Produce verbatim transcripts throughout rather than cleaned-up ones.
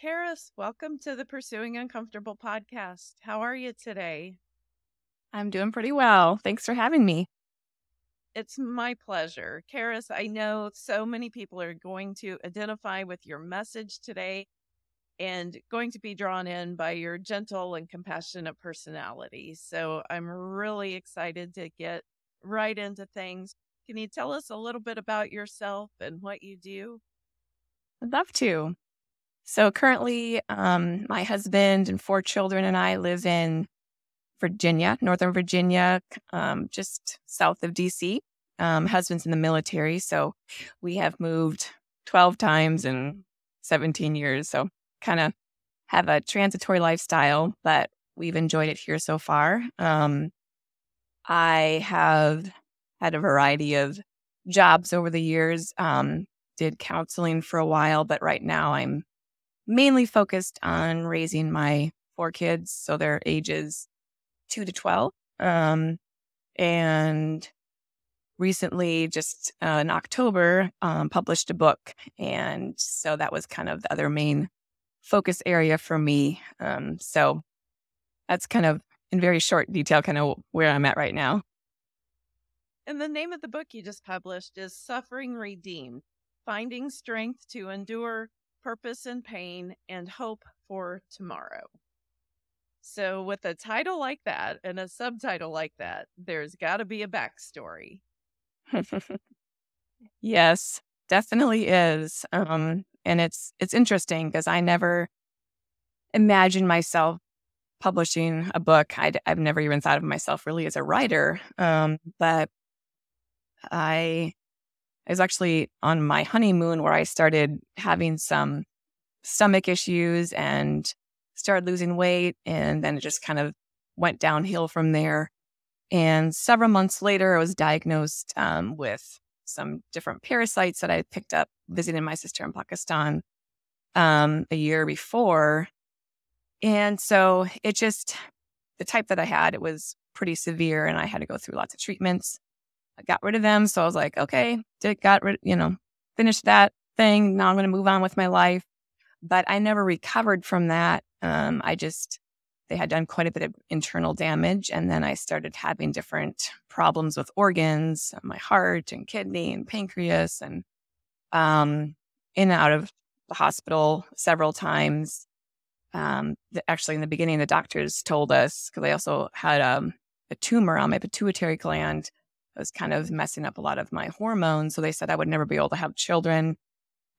Karis, welcome to the Pursuing Uncomfortable podcast. How are you today? I'm doing pretty well. Thanks for having me. It's my pleasure. Karis, I know so many people are going to identify with your message today and going to be drawn in by your gentle and compassionate personality. So I'm really excited to get right into things. Can you tell us a little bit about yourself and what you do? I'd love to. So currently, um, my husband and four children and I live in Virginia, Northern Virginia, um, just south of D C Um, husband's in the military, so we have moved twelve times in seventeen years. So kind of have a transitory lifestyle, but we've enjoyed it here so far. Um, I have had a variety of jobs over the years. Um, did counseling for a while, but right now I'm mainly focused on raising my four kids. So their ages two to twelve. Um, and recently, just uh, in October, um, published a book. And so that was kind of the other main focus area for me. Um, so that's kind of, in very short detail, kind of where I'm at right now. And the name of the book you just published is Suffering Redeemed, Finding Strength to Endure Purpose in Pain and Hope for Tomorrow. So with a title like that and a subtitle like that, there's got to be a backstory. Yes, definitely is. Um, and it's it's interesting because I never imagined myself publishing a book. I'd, I've never even thought of myself really as a writer. Um, but I... I was actually on my honeymoon where I started having some stomach issues and started losing weight. And then it just kind of went downhill from there. And several months later, I was diagnosed um, with some different parasites that I picked up visiting my sister in Pakistan um, a year before. And so it just, the type that I had, it was pretty severe and I had to go through lots of treatments. I got rid of them. So I was like, okay, did got rid, you know, finished that thing. Now I'm going to move on with my life. But I never recovered from that. Um, I just, they had done quite a bit of internal damage. And then I started having different problems with organs, my heart and kidney and pancreas, and um, in and out of the hospital several times. Um, the, actually, in the beginning, the doctors told us, because I also had um, a tumor on my pituitary gland. I was kind of messing up a lot of my hormones. So they said I would never be able to have children.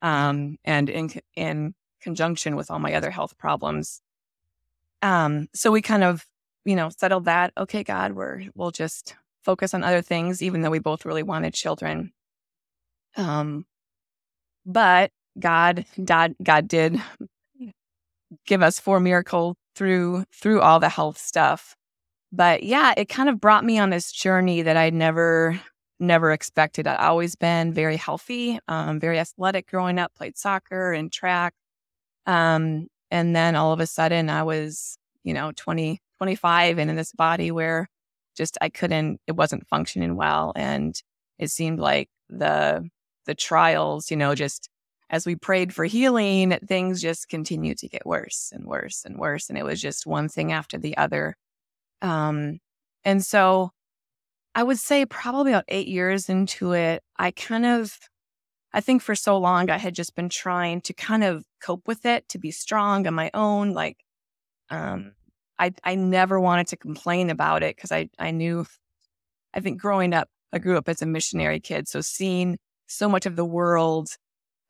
Um, and in, in conjunction with all my other health problems. Um, so we kind of, you know, settled that. Okay, God, we're, we'll just focus on other things, even though we both really wanted children. Um, but God, God, God did give us four miracles through, through all the health stuff. But yeah, it kind of brought me on this journey that I never, never expected. I'd always been very healthy, um, very athletic growing up, played soccer and track. Um, and then all of a sudden I was, you know, twenty, twenty-five and in this body where just I couldn't, it wasn't functioning well. And it seemed like the, the trials, you know, just as we prayed for healing, things just continued to get worse and worse and worse. And it was just one thing after the other. Um, and so I would say probably about eight years into it, I kind of, I think for so long I had just been trying to kind of cope with it, to be strong on my own. Like, um, I, I never wanted to complain about it. Cause I, I knew, I think growing up, I grew up as a missionary kid. So seeing so much of the world,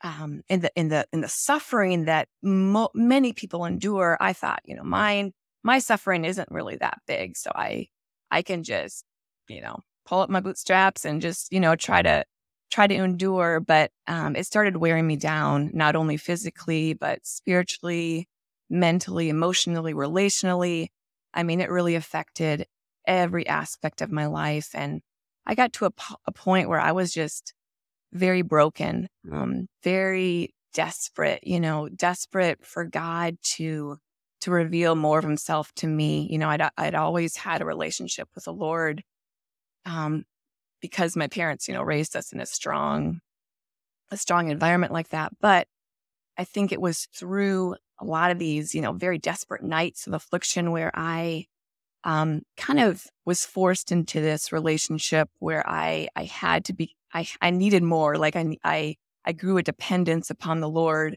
um, in the, in the, in the suffering that mo many people endure, I thought, you know, mine, my suffering isn't really that big. So I, I can just, you know, pull up my bootstraps and just, you know, try to, try to endure. But um, it started wearing me down, not only physically, but spiritually, mentally, emotionally, relationally. I mean, it really affected every aspect of my life. And I got to a, a point where I was just very broken, um, very desperate, you know, desperate for God to to reveal more of himself to me. You know, I'd, I'd always had a relationship with the Lord um, because my parents, you know, raised us in a strong, a strong environment like that. But I think it was through a lot of these, you know, very desperate nights of affliction where I um, kind of was forced into this relationship where I, I had to be, I, I needed more. Like I, I, I grew a dependence upon the Lord,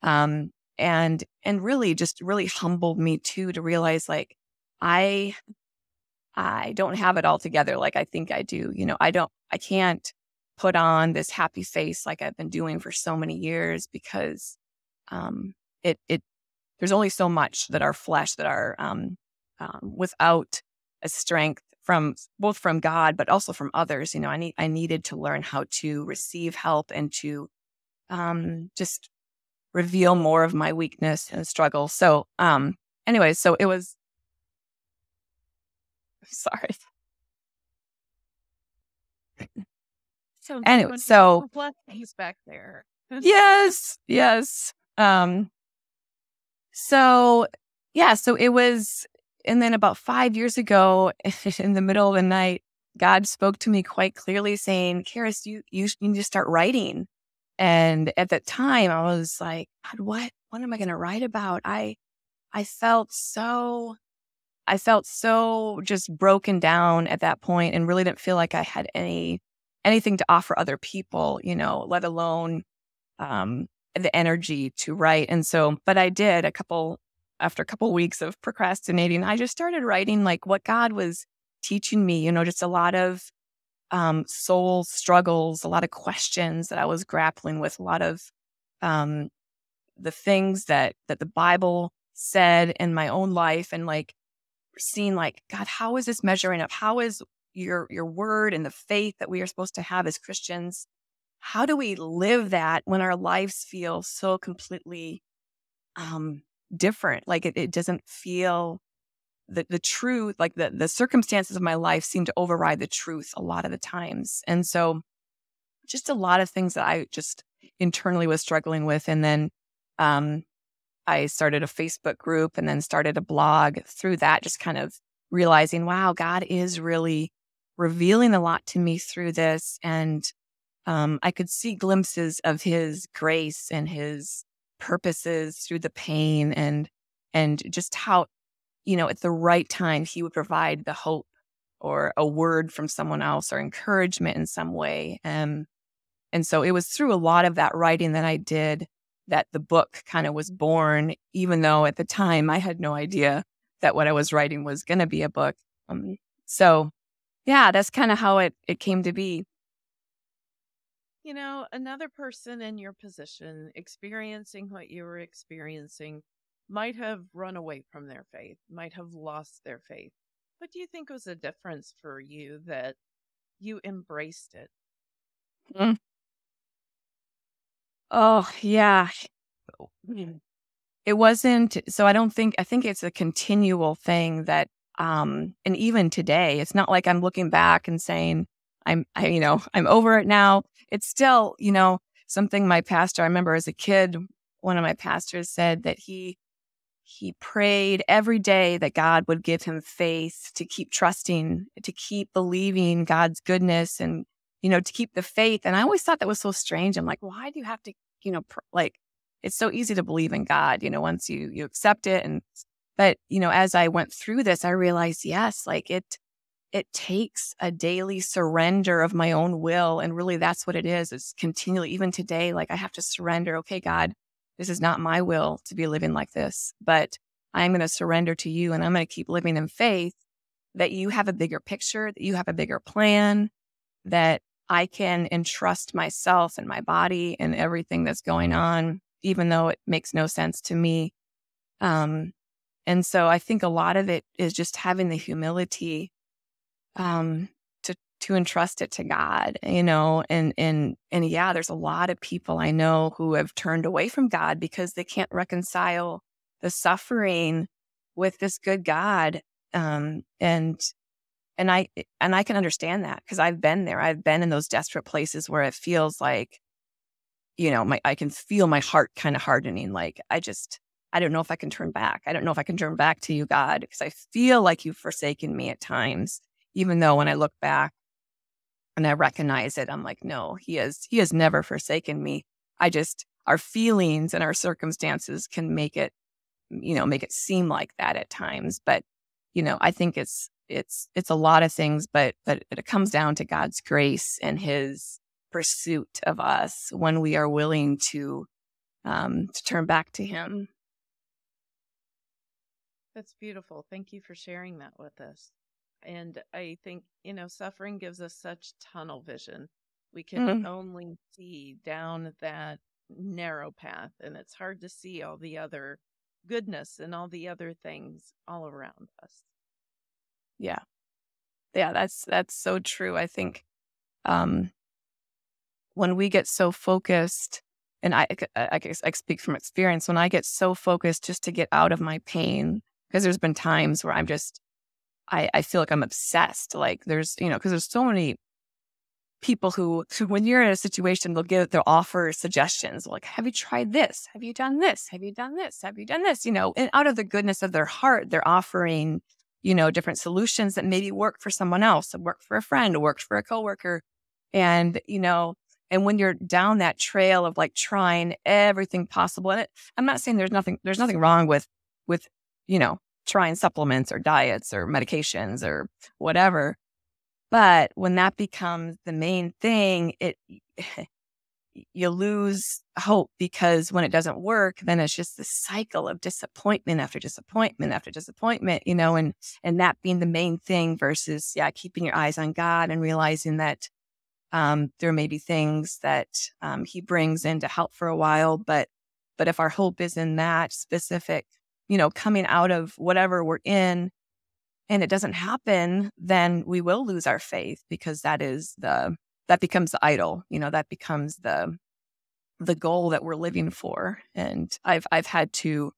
um, and, and really just really humbled me too, to realize like, I, I don't have it all together. Like I think I do, you know, I don't, I can't put on this happy face like I've been doing for so many years because, um, It it there's only so much that our flesh, that our um, um, without a strength from both from God but also from others. You know, I need I needed to learn how to receive help and to um, just reveal more of my weakness and struggle. So, um, anyway, so it was. Sorry. So anyway, so he's back there. Yes, yes. Um. So, yeah, so it was, and then about five years ago, in the middle of the night, God spoke to me quite clearly saying, Karis, you, you need to start writing. And at that time, I was like, God, what, what am I going to write about? I, I felt so, I felt so just broken down at that point and really didn't feel like I had any, anything to offer other people, you know, let alone, um, the energy to write. And so, but I did a couple, after a couple of weeks of procrastinating, I just started writing like what God was teaching me, you know, just a lot of um, soul struggles, a lot of questions that I was grappling with, a lot of um, the things that, that the Bible said in my own life and like seeing like, God, how is this measuring up? How is your, your word and the faith that we are supposed to have as Christians? How do we live that when our lives feel so completely um, different? Like it, it doesn't feel the, the truth, like the, the circumstances of my life seem to override the truth a lot of the times. And so just a lot of things that I just internally was struggling with. And then um, I started a Facebook group and then started a blog through that, just kind of realizing, wow, God is really revealing a lot to me through this. And Um, I could see glimpses of his grace and his purposes through the pain and and just how, you know, at the right time, he would provide the hope or a word from someone else or encouragement in some way. Um, and so it was through a lot of that writing that I did that the book kind of was born, even though at the time I had no idea that what I was writing was going to be a book. Um, so, yeah, that's kind of how it, it came to be. You know, another person in your position experiencing what you were experiencing might have run away from their faith, might have lost their faith. What do you think was the difference for you that you embraced it? Mm. Oh, yeah. It wasn't. So I don't think I think it's a continual thing that um, and even today, it's not like I'm looking back and saying, I'm, I, you know, I'm over it now. It's still, you know, something my pastor, I remember as a kid, one of my pastors said that he, he prayed every day that God would give him faith to keep trusting, to keep believing God's goodness and, you know, to keep the faith. And I always thought that was so strange. I'm like, why do you have to, you know, pr like, it's so easy to believe in God, you know, once you, you accept it. And, but, you know, as I went through this, I realized, yes, like it, It takes a daily surrender of my own will. And really, that's what it is. It's continually, even today, like I have to surrender. Okay, God, this is not my will to be living like this, but I'm going to surrender to you and I'm going to keep living in faith that you have a bigger picture, that you have a bigger plan, that I can entrust myself and my body and everything that's going on, even though it makes no sense to me. Um, and so I think a lot of it is just having the humility um to to entrust it to God, you know, and and and yeah, there's a lot of people I know who have turned away from God because they can't reconcile the suffering with this good God. Um and And I and I can understand that, because I've been there. I've been in those desperate places where it feels like, you know, my I can feel my heart kind of hardening. Like, I just, I don't know if I can turn back. I don't know if I can turn back to you, God, because I feel like you've forsaken me at times. Even though when I look back and I recognize it, I'm like, no, he has, he has never forsaken me. I just, our feelings and our circumstances can make it, you know, make it seem like that at times. But, you know, I think it's, it's, it's a lot of things, but, but it comes down to God's grace and his pursuit of us when we are willing to, um, to turn back to him. That's beautiful. Thank you for sharing that with us. And I think, you know, suffering gives us such tunnel vision. We can mm-hmm. only see down that narrow path, and it's hard to see all the other goodness and all the other things all around us. Yeah. Yeah, that's that's so true. I think um, when we get so focused, and I, I, I speak from experience, when I get so focused just to get out of my pain, because there's been times where I'm just, I, I feel like I'm obsessed. Like there's, you know, because there's so many people who, who, when you're in a situation, they'll give, they'll offer suggestions like, have you tried this? Have you done this? Have you done this? Have you done this? You know, and out of the goodness of their heart, they're offering, you know, different solutions that maybe work for someone else, work for a friend, work for a coworker. And, you know, and when you're down that trail of like trying everything possible, and it, I'm not saying there's nothing, there's nothing wrong with, with, you know, trying supplements or diets or medications or whatever. But when that becomes the main thing, it you lose hope, because when it doesn't work, then it's just the cycle of disappointment after disappointment after disappointment, you know, and and that being the main thing versus, yeah, keeping your eyes on God and realizing that um, there may be things that um, he brings in to help for a while. But but if our hope is in that specific, you know, coming out of whatever we're in, and it doesn't happen, then we will lose our faith, because that is the, that becomes the idol, you know, that becomes the, the goal that we're living for. And I've, I've had to,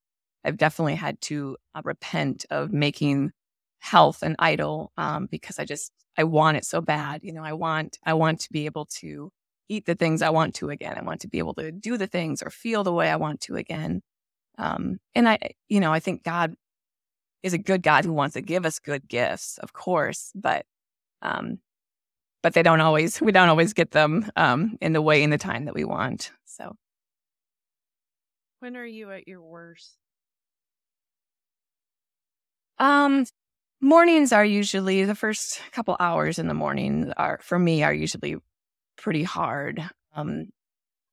I've definitely had to uh, repent of making health an idol, um, because I just, I want it so bad. You know, I want, I want to be able to eat the things I want to again. I want to be able to do the things or feel the way I want to again. Um, and I, you know, I think God is a good God who wants to give us good gifts, of course, but, um, but they don't always, we don't always get them, um, in the way, in the time that we want. So. When are you at your worst? Um, mornings are usually, the first couple hours in the morning are, for me, are usually pretty hard. Um,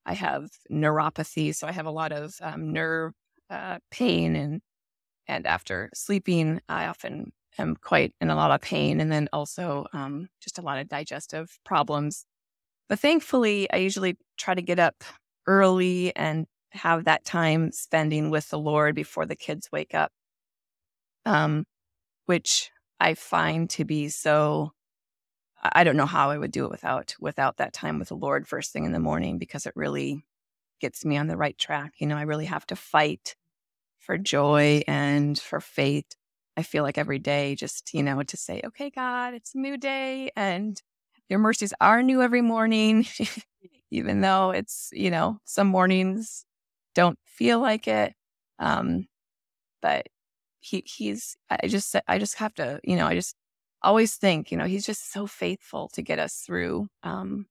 I have neuropathy, so I have a lot of um, nerve uh, pain, and and after sleeping, I often am quite in a lot of pain, and then also um, just a lot of digestive problems. But thankfully, I usually try to get up early and have that time spending with the Lord before the kids wake up, um, which I find to be so. I don't know how I would do it without without that time with the Lord first thing in the morning, because it really gets me on the right track. You know, I really have to fight for joy and for faith. I feel like every day, just, you know, to say, okay, God, it's a new day and your mercies are new every morning, even though it's, you know, some mornings don't feel like it. Um, but he he's, I just, I just have to, you know, I just, always think, you know, he's just so faithful to get us through. Um,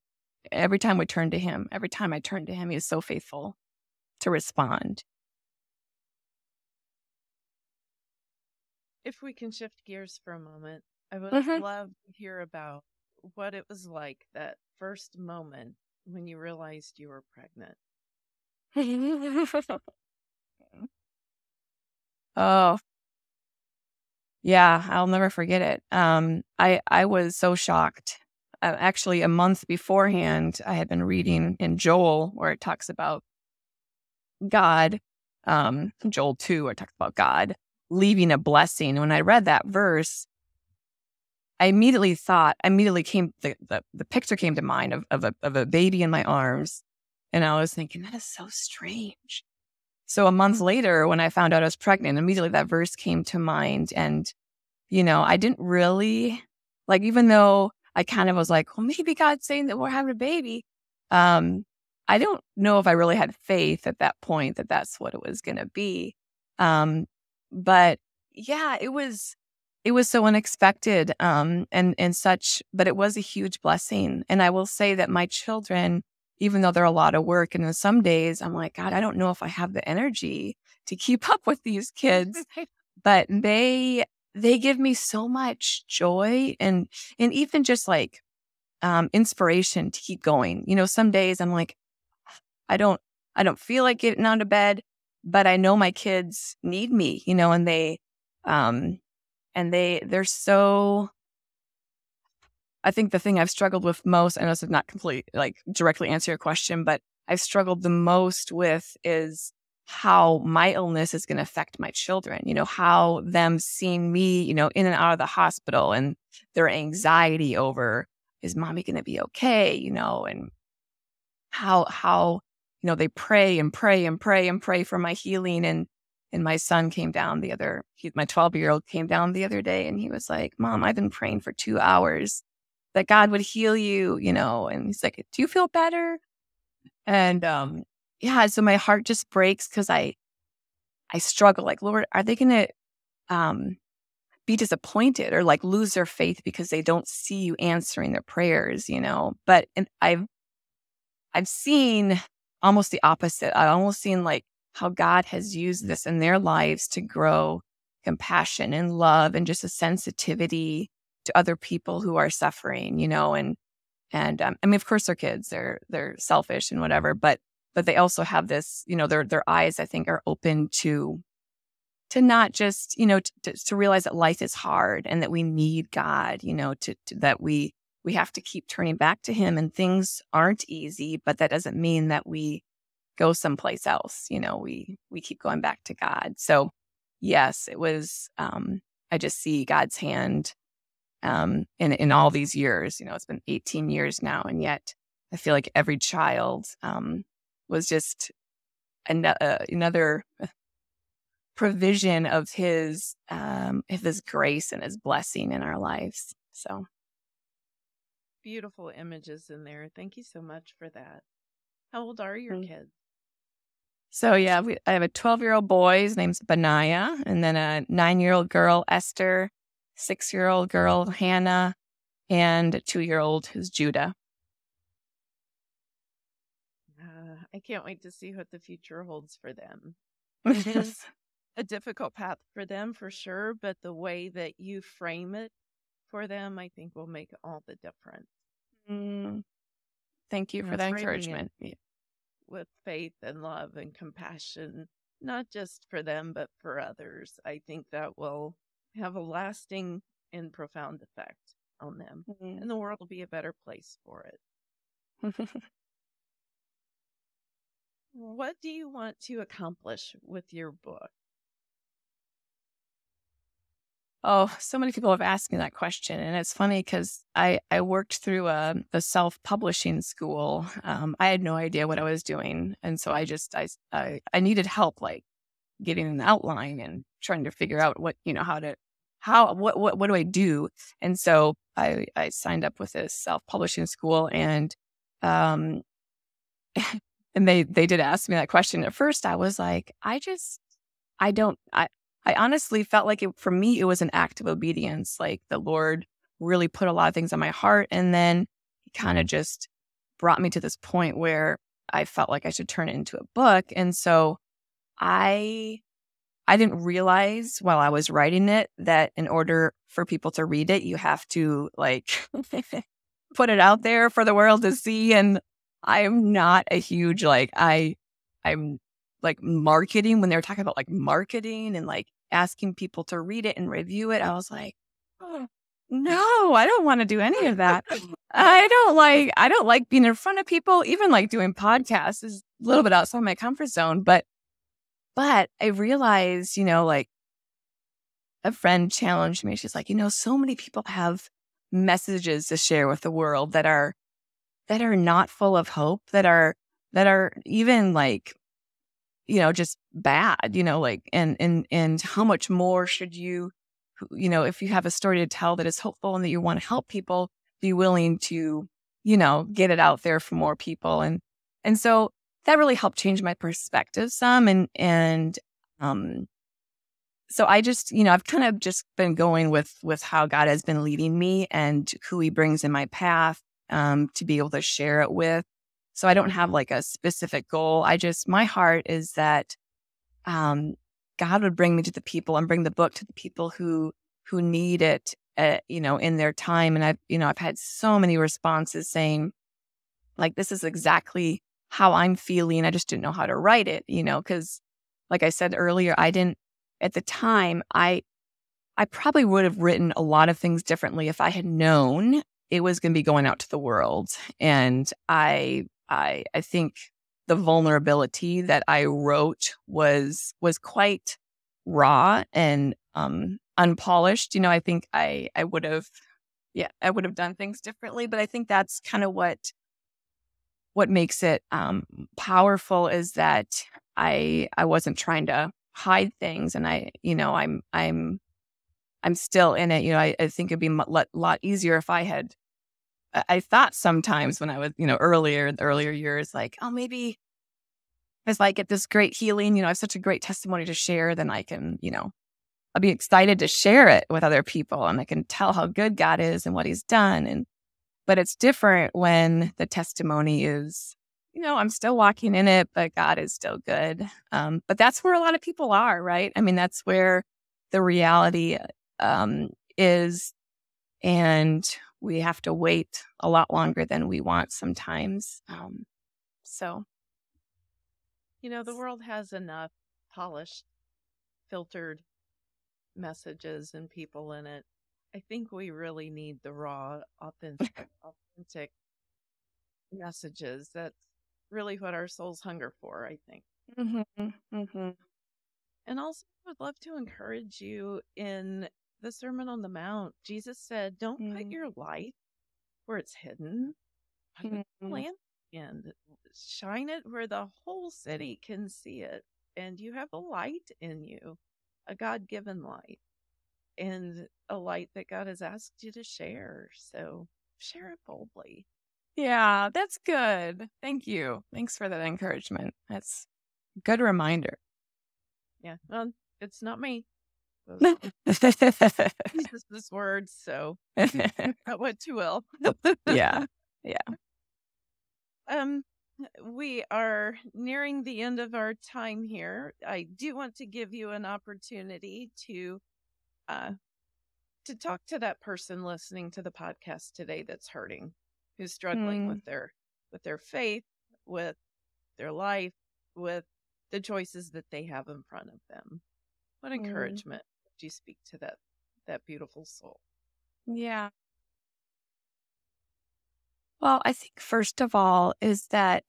every time we turn to him, every time I turn to him, he is so faithful to respond. If we can shift gears for a moment, I would mm-hmm. love to hear about what it was like that first moment when you realized you were pregnant. Oh. Yeah, I'll never forget it. Um, I, I was so shocked. Uh, actually, a month beforehand, I had been reading in Joel where it talks about God, um, Joel two, where it talks about God leaving a blessing. When I read that verse, I immediately thought, immediately came, the, the, the picture came to mind of, of, a, of a baby in my arms. And I was thinking, that is so strange. So a month later, when I found out I was pregnant, immediately that verse came to mind. And, you know, I didn't really Like, even though I kind of was like, well, maybe God's saying that we're having a baby. Um, I don't know if I really had faith at that point that that's what it was going to be. Um, but yeah, it was, it was so unexpected, um, and, and such, but it was a huge blessing. And I will say that my children, even though they're a lot of work, and in some days I'm like, God, I don't know if I have the energy to keep up with these kids, but they, they give me so much joy and, and even just like, um, inspiration to keep going. You know, some days I'm like, I don't, I don't feel like getting out of bed, but I know my kids need me, you know, and they, um, and they, they're so, I think the thing I've struggled with most, I know this is not complete, like directly answer your question, but I've struggled the most with is how my illness is going to affect my children, you know, how them seeing me, you know, in and out of the hospital, and their anxiety over, is mommy going to be okay? You know, and how, how, you know, they pray and pray and pray and pray for my healing. And, and my son came down the other, he, my twelve year old came down the other day, and he was like, Mom, I've been praying for two hours that God would heal you, you know? And he's like, do you feel better? And, um, yeah. So my heart just breaks, because I, I struggle like, Lord, are they going to, um, be disappointed or like lose their faith because they don't see you answering their prayers, you know? But, and I've, I've seen almost the opposite. I've almost seen like how God has used this in their lives to grow compassion and love and just a sensitivity to other people who are suffering, you know? And, and, um, I mean, of course they're kids, they're, they're selfish and whatever, but, but they also have this, you know, their, their eyes, I think, are open to, to not just, you know, to, to realize that life is hard and that we need God, you know, to, to that we, we have to keep turning back to him, and things aren't easy, but that doesn't mean that we go someplace else. You know, we, we keep going back to God. So yes, it was, um, I just see God's hand, um, in, in all these years. You know, it's been eighteen years now. And yet I feel like every child, um, was just an, uh, another provision of his, um, of his grace and his blessing in our lives. So. Beautiful images in there. Thank you so much for that. How old are your kids? So yeah, we, I have a twelve year old boy, his name's Benaiah, and then a nine year old girl, Esther, six year old girl, Hannah, and a two year old who's Judah. Uh, I can't wait to see what the future holds for them. It is a difficult path for them, for sure, but the way that you frame it for them, I think, will make all the difference. Mm. Thank you for that encouragement. Yeah. With faith and love and compassion, not just for them, but for others. I think that will have a lasting and profound effect on them. Mm-hmm. And the world will be a better place for it. What do you want to accomplish with your book? Oh, so many people have asked me that question. And it's funny because I, I worked through a, a self-publishing school. Um, I had no idea what I was doing. And so I just, I, I, I needed help, like getting an outline and trying to figure out what, you know, how to, how, what, what, what do I do? And so I, I signed up with this self-publishing school, and, um, and they, they did ask me that question. At first I was like, I just, I don't, I, I honestly felt like it, for me, it was an act of obedience. Like the Lord really put a lot of things on my heart. And then he kind of just brought me to this point where I felt like I should turn it into a book. And so I, I didn't realize while I was writing it that in order for people to read it, you have to like put it out there for the world to see. And I'm not a huge, like I, I'm, like marketing, when they were talking about like marketing and like asking people to read it and review it, I was like, oh, no, I don't want to do any of that. I don't like, I don't like being in front of people. Even like doing podcasts is a little bit outside my comfort zone. But, but I realized, you know, like a friend challenged me. She's like, you know, so many people have messages to share with the world that are, that are not full of hope, that are, that are even like, you know, just bad, you know, like, and, and, and how much more should you you know, if you have a story to tell that is hopeful and that you want to help people, be willing to, you know, get it out there for more people. And, and so that really helped change my perspective some. And, and, um, so I just, you know, I've kind of just been going with, with how God has been leading me and who he brings in my path, um, to be able to share it with. So I don't have like a specific goal. I just, my heart is that, um, God would bring me to the people and bring the book to the people who, who need it, uh, you know, in their time. And I've, you know, I've had so many responses saying like, this is exactly how I'm feeling. I just didn't know how to write it, you know, because like I said earlier, I didn't, at the time, I, I probably would have written a lot of things differently if I had known it was going to be going out to the world. And I, I, I think the vulnerability that I wrote was was quite raw and um, unpolished. You know, I think I I would have, yeah, I would have done things differently. But I think that's kind of what what makes it um, powerful is that I I wasn't trying to hide things, and I you know I'm I'm I'm still in it. You know, I, I think it'd be a lot easier if I had. I thought sometimes when I was, you know, earlier, the earlier years, like, oh, maybe if I get this great healing, you know, I have such a great testimony to share, then I can, you know, I'll be excited to share it with other people and I can tell how good God is and what he's done. And, but it's different when the testimony is, you know, I'm still walking in it, but God is still good. Um, but that's where a lot of people are, right? I mean, that's where the reality um, is. And we have to wait a lot longer than we want sometimes. Um, so, you know, the world has enough polished, filtered messages and people in it. I think we really need the raw, authentic, authentic messages. That's really what our souls hunger for, I think. Mm-hmm, mm-hmm. And also, I would love to encourage you in the Sermon on the Mount. Jesus said, don't mm. put your light where it's hidden. Put mm. the lamp in. Shine it where the whole city can see it. And you have a light in you, a God-given light, and a light that God has asked you to share. So share it boldly. Yeah, that's good. Thank you. Thanks for that encouragement. That's a good reminder. Yeah, well, it's not me. This word, so that went too well. yeah, yeah. Um, we are nearing the end of our time here. I do want to give you an opportunity to, uh, to talk to that person listening to the podcast today that's hurting, who's struggling mm. with their with their faith, with their life, with the choices that they have in front of them. What encouragement. Mm. You speak to that that beautiful soul? Yeah. Well, I think first of all is that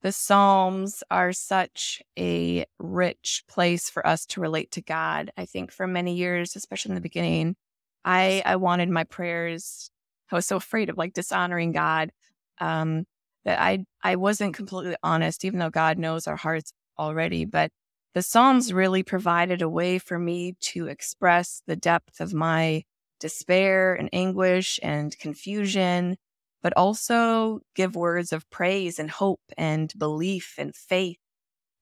the Psalms are such a rich place for us to relate to God. I think for many years, especially in the beginning, I I wanted my prayers. I was so afraid of like dishonoring God um, that I I wasn't completely honest, even though God knows our hearts already. But the Psalms really provided a way for me to express the depth of my despair and anguish and confusion, but also give words of praise and hope and belief and faith.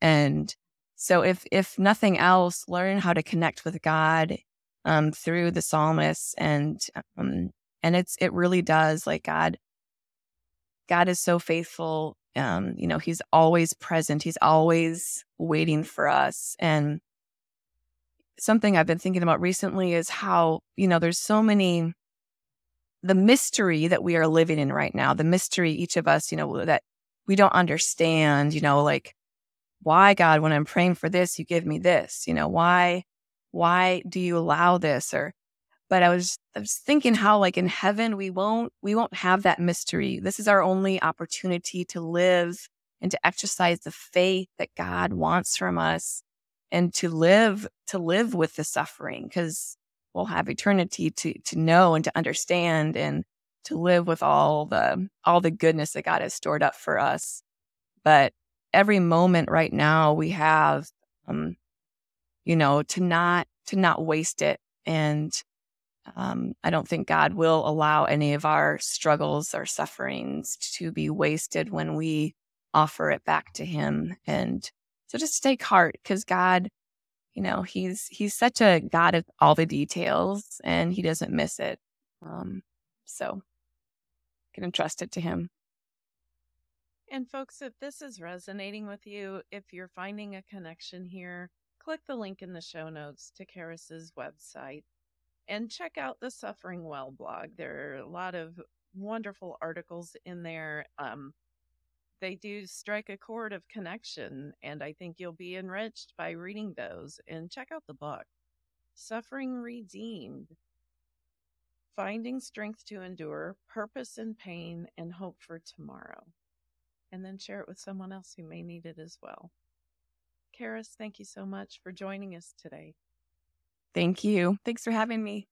And so if if nothing else, learn how to connect with God um, through the psalmists. And um, and it's it really does, like God, God is so faithful. Um, you know, he's always present. He's always waiting for us. And something I've been thinking about recently is how, you know, there's so many, the mystery that we are living in right now, the mystery each of us, you know, that we don't understand, you know, like, why, God, when I'm praying for this, you give me this, you know, why, why do you allow this? Or, but I was, I was thinking how like in heaven, we won't, we won't have that mystery. This is our only opportunity to live and to exercise the faith that God wants from us and to live, to live with the suffering, because we'll have eternity to, to know and to understand and to live with all the, all the goodness that God has stored up for us. But every moment right now we have, um, you know, to not to not waste it. And um, I don't think God will allow any of our struggles or sufferings to be wasted when we offer it back to him. And so just take heart, because God, you know, he's he's such a God of all the details, and he doesn't miss it. Um, so you can entrust it to him. And folks, if this is resonating with you, if you're finding a connection here, click the link in the show notes to Karis's website and check out the Suffering Well blog. There are a lot of wonderful articles in there. Um, they do strike a chord of connection, and I think you'll be enriched by reading those. And check out the book, Suffering Redeemed, Finding Strength to Endure, Purpose in Pain, and Hope for Tomorrow. And then share it with someone else who may need it as well. Karis, thank you so much for joining us today. Thank you. Thanks for having me.